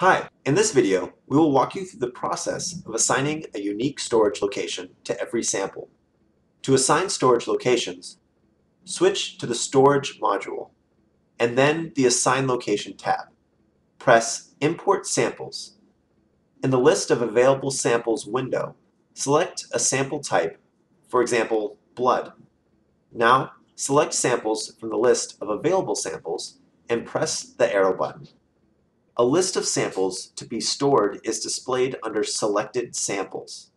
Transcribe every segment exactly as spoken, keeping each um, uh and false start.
Hi, in this video, we will walk you through the process of assigning a unique storage location to every sample. To assign storage locations, switch to the Storage module, and then the Assign Location tab. Press Import Samples. In the List of Available Samples window, select a sample type, for example, blood. Now, select samples from the list of available samples and press the arrow button. A list of samples to be stored is displayed under Selected Samples.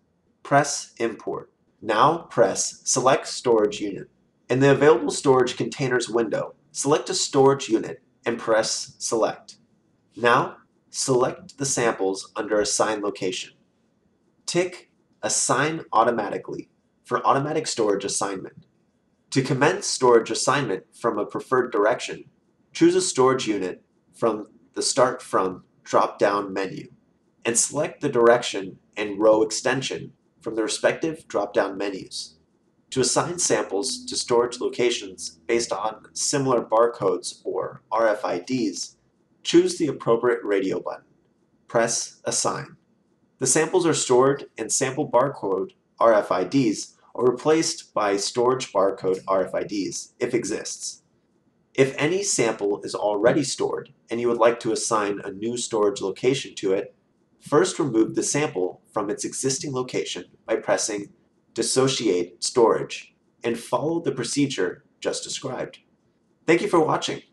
Press Import. Now press Select Storage Unit. In the Available Storage Containers window, select a storage unit and press Select. Now select the samples under Assign Location. Tick Assign Automatically for automatic storage assignment. To commence storage assignment from a preferred direction, choose a storage unit from the Start From drop-down menu, and select the direction and row extension from the respective drop-down menus. To assign samples to storage locations based on similar barcodes or R F I Ds, choose the appropriate radio button. Press Assign. The samples are stored in sample barcode R F I Ds or replaced by storage barcode R F I Ds if exists. If any sample is already stored and you would like to assign a new storage location to it, first remove the sample from its existing location by pressing Dissociate Storage and follow the procedure just described. Thank you for watching.